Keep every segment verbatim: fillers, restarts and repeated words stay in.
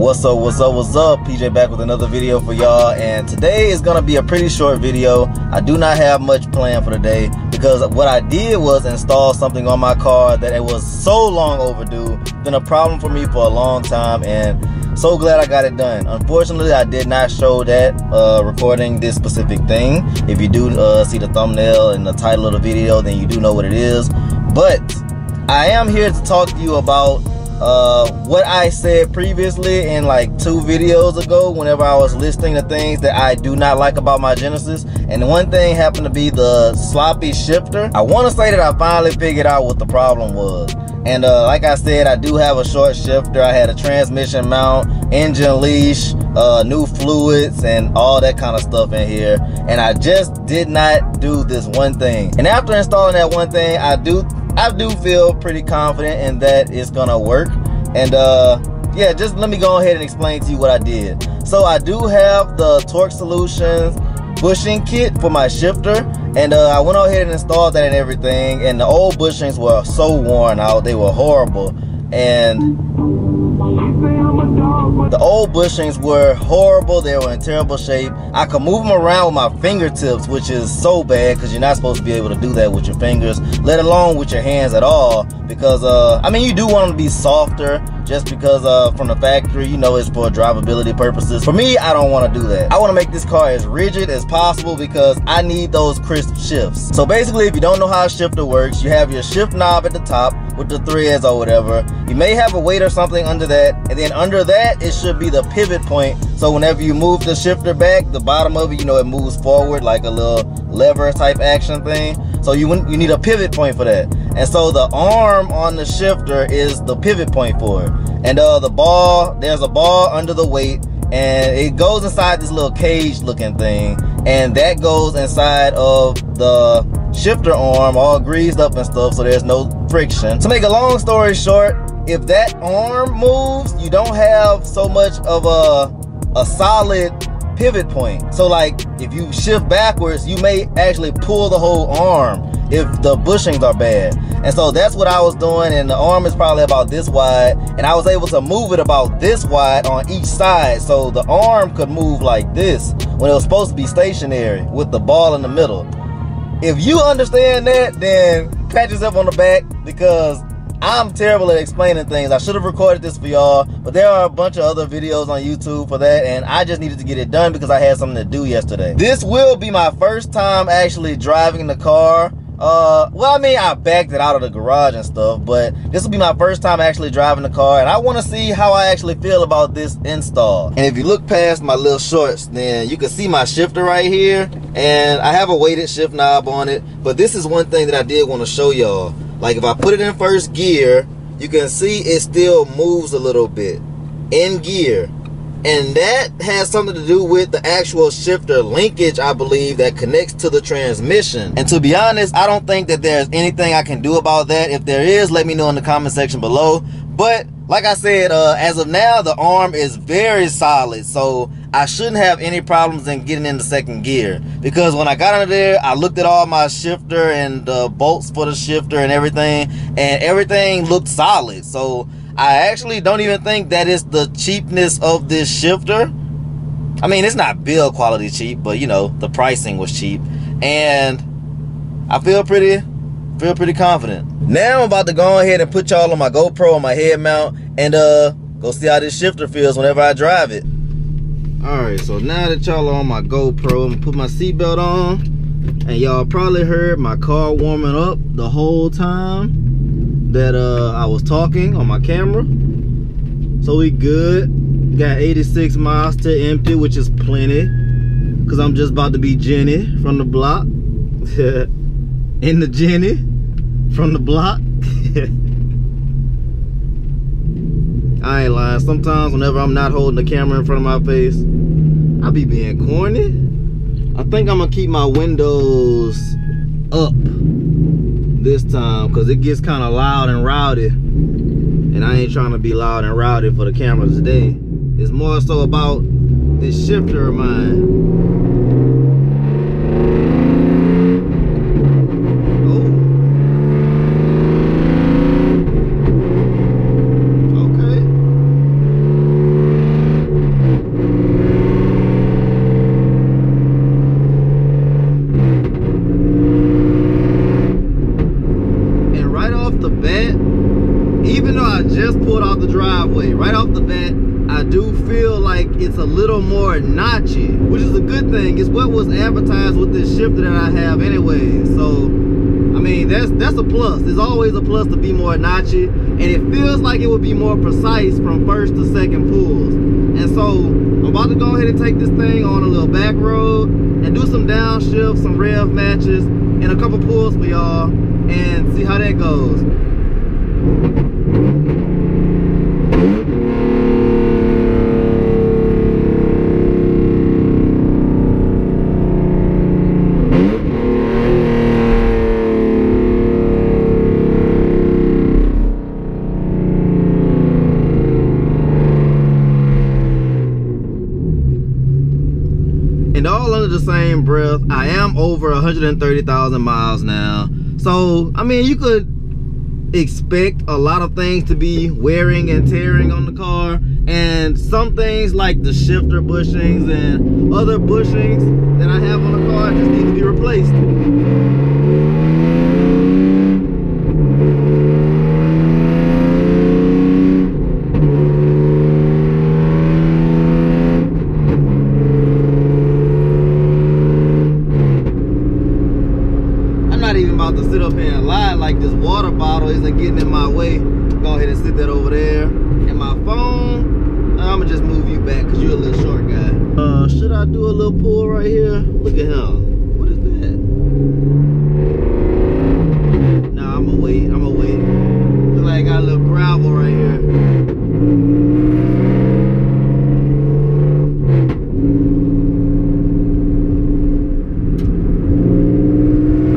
What's up, what's up, what's up? P J back with another video for y'all, and today is gonna be a pretty short video. I do not have much planned for today because what I did was install something on my car that it was so long overdue. It's been a problem for me for a long time, and so glad I got it done. Unfortunately, I did not show that uh, recording this specific thing. If you do uh, see the thumbnail and the title of the video, then you do know what it is. But I am here to talk to you about uh what I said previously in like two videos ago whenever I was listing the things that I do not like about my Genesis, and one thing happened to be the sloppy shifter. I want to say that I finally figured out what the problem was, and uh like I said, I do have a short shifter. I had a transmission mount, engine leash, uh new fluids, and all that kind of stuff in here, and I just did not do this one thing. And after installing that one thing, I do I do feel pretty confident in that it's gonna work. And uh, yeah, just let me go ahead and explain to you what I did. So I do have the Torque Solutions bushing kit for my shifter, and uh, I went ahead and installed that and everything, and the old bushings were so worn out, they were horrible. And the old bushings were horrible, they were in terrible shape. I could move them around with my fingertips, which is so bad because you're not supposed to be able to do that with your fingers, let alone with your hands at all, because uh I mean, you do want them to be softer just because uh from the factory, you know, it's for drivability purposes. For me, I don't want to do that. I want to make this car as rigid as possible because I need those crisp shifts. So basically, if you don't know how a shifter works, you have your shift knob at the top with the threads or whatever. You may have a weight or something under that, and then under that it should be the pivot point, so whenever you move the shifter back, the bottom of it, you know, it moves forward like a little lever type action thing. So you you need a pivot point for that, and so the arm on the shifter is the pivot point for it. And uh the ball, there's a ball under the weight, and it goes inside this little cage looking thing, and that goes inside of the shifter arm, all greased up and stuff, so there's no friction. To make a long story short, if that arm moves, you don't have so much of a a solid pivot point. So like if you shift backwards, you may actually pull the whole arm if the bushings are bad. And so that's what I was doing, and the arm is probably about this wide, and I was able to move it about this wide on each side, so the arm could move like this when it was supposed to be stationary with the ball in the middle. If you understand that, then pat yourself on the back, because I'm terrible at explaining things. I should have recorded this for y'all, but there are a bunch of other videos on YouTube for that, and I just needed to get it done because I had something to do yesterday. This will be my first time actually driving the car. Uh, well, I mean, I backed it out of the garage and stuff, but this will be my first time actually driving the car, and I want to see how I actually feel about this install. And if you look past my little shorts, then you can see my shifter right here, and I have a weighted shift knob on it. But this is one thing that I did want to show y'all. Like, if I put it in first gear, you can see it still moves a little bit in gear, and that has something to do with the actual shifter linkage, I believe, that connects to the transmission. And to be honest, I don't think that there's anything I can do about that. If there is, let me know in the comment section below. But like I said, uh, as of now, the arm is very solid, so I shouldn't have any problems in getting into second gear, because when I got under there, I looked at all my shifter and the uh, bolts for the shifter and everything, and everything looked solid. So I actually don't even think that it's the cheapness of this shifter. I mean, it's not build quality cheap, but you know, the pricing was cheap, and I feel pretty feel pretty confident. Now I'm about to go ahead and put y'all on my GoPro, on my head mount, and uh go see how this shifter feels whenever I drive it. Alright, so now that y'all are on my GoPro, I'm gonna put my seatbelt on, and y'all probably heard my car warming up the whole time that uh I was talking on my camera. So we good. Got eighty-six miles to empty, which is plenty, because I'm just about to be Jenny from the block. In the Jenny from the block. I ain't lying, sometimes whenever I'm not holding the camera in front of my face, I be being corny. I think I'm gonna keep my windows up this time, because it gets kind of loud and rowdy, and I ain't trying to be loud and rowdy for the camera today. It's more so about this shifter of mine. Oh. Okay. driveway. Right off the bat, I do feel like it's a little more notchy, which is a good thing. It's what was advertised with this shifter that I have anyway. So, I mean, that's that's a plus. It's always a plus to be more notchy, and it feels like it would be more precise from first to second pulls. And so, I'm about to go ahead and take this thing on a little back road and do some downshifts, some rev matches, and a couple pulls for y'all, and see how that goes. And all under the same breath, I am over one hundred thirty thousand miles now. So, I mean, you could expect a lot of things to be wearing and tearing on the car. And some things like the shifter bushings and other bushings that I have on the car just need to be replaced. Isn't getting in my way. Go ahead and sit that over there. And my phone, I'ma just move you back because you're a little short guy. Uh, should I do a little pull right here? Look at him. What is that? Nah, I'ma wait. I'ma wait. Look like I got a little gravel right here.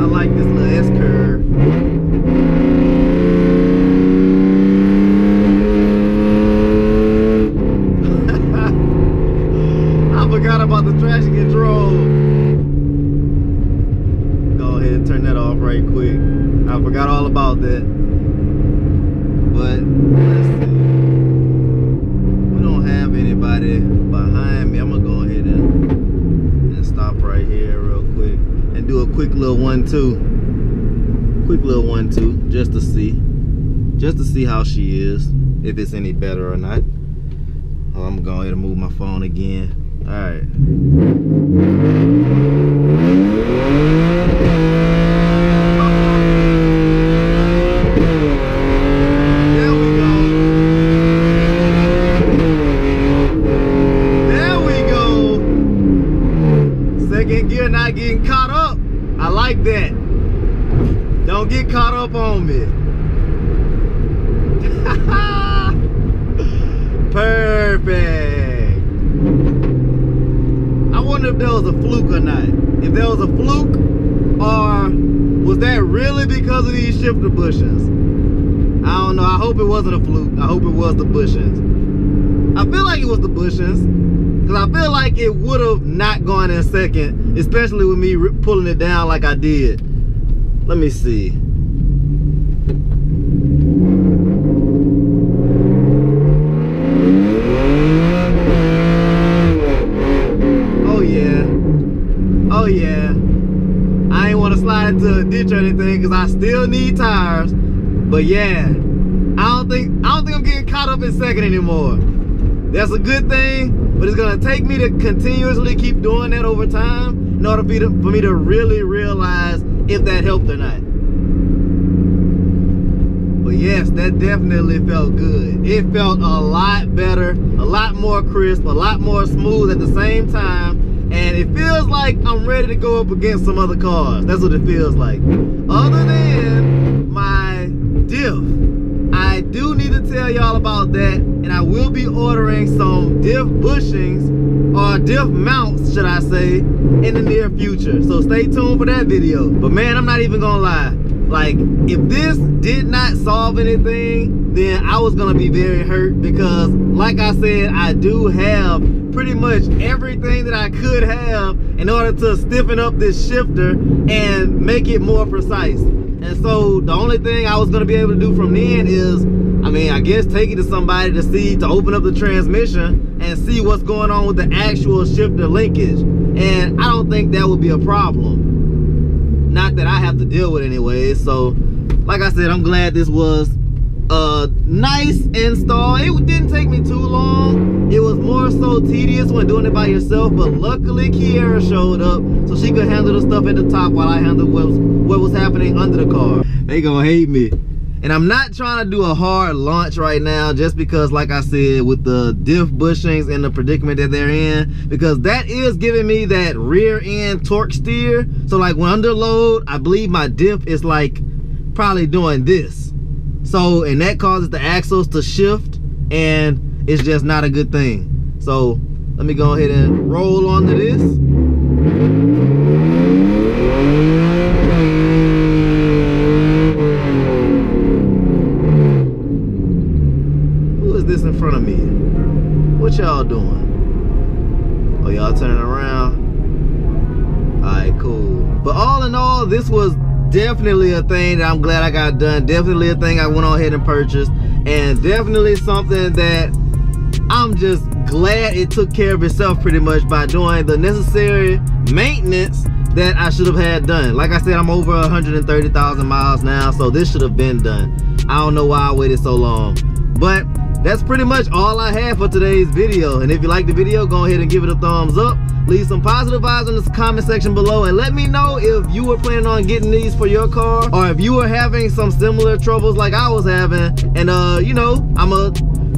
I like this little S curve. About the traction control. Go ahead and turn that off right quick. I forgot all about that. But let's see. We don't have anybody behind me. I'm gonna go ahead and, and stop right here real quick and do a quick little one two. Quick little one two just to see. Just to see how she is. If it's any better or not. Oh, I'm gonna go ahead and move my phone again. All right. There we go. There we go. Second gear, not getting caught up. I like that. Don't get caught up on me. Perfect. If there was a fluke or not. If there was a fluke, or was that really because of these shifter bushings? I don't know. I hope it wasn't a fluke. I hope it was the bushings. I feel like it was the bushings, because I feel like it would have not gone in second, especially with me pulling it down like I did. Let me see. To a ditch or anything, because I still need tires. But yeah, I don't think I don't think I'm getting caught up in second anymore. That's a good thing, but it's gonna take me to continuously keep doing that over time in order for me to, for me to really realize if that helped or not. But yes, that definitely felt good. It felt a lot better, a lot more crisp, a lot more smooth at the same time. And it feels like I'm ready to go up against some other cars. That's what it feels like. Other than my diff. I do need to tell y'all about that. And I will be ordering some diff bushings, or diff mounts, should I say, in the near future. So stay tuned for that video. But man, I'm not even gonna lie. Like, if this did not solve anything, then I was gonna be very hurt, because like I said, I do have pretty much everything that I could have in order to stiffen up this shifter and make it more precise. And so the only thing I was gonna be able to do from then is, I mean, I guess take it to somebody to see, to open up the transmission and see what's going on with the actual shifter linkage. And I don't think that would be a problem. Not that I have to deal with anyway. So like I said, I'm glad this was a nice install. It didn't take me too long. It was more so tedious when doing it by yourself, but luckily Kiara showed up so she could handle the stuff at the top while I handled what was, what was happening under the car. They gonna hate me. And I'm not trying to do a hard launch right now just because, like I said, with the diff bushings and the predicament that they're in, because that is giving me that rear end torque steer. So like when under load, I believe my diff is like probably doing this. So, and that causes the axles to shift, and it's just not a good thing. So let me go ahead and roll onto this. In front of me, what y'all doing? Oh, y'all turning around. All right, cool. But all in all, this was definitely a thing that I'm glad I got done, definitely a thing I went on ahead and purchased, and definitely something that I'm just glad it took care of itself pretty much by doing the necessary maintenance that I should have had done. Like I said, I'm over one hundred thirty thousand miles now, so this should have been done. I don't know why I waited so long, but that's pretty much all I have for today's video. And if you like the video, go ahead and give it a thumbs up. Leave some positive vibes in the comment section below, and let me know if you were planning on getting these for your car, or if you were having some similar troubles like I was having. And uh, you know, I'ma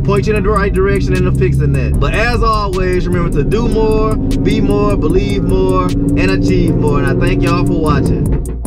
point you in the right direction and fixing that. But as always, remember to do more, be more, believe more, and achieve more. And I thank y'all for watching.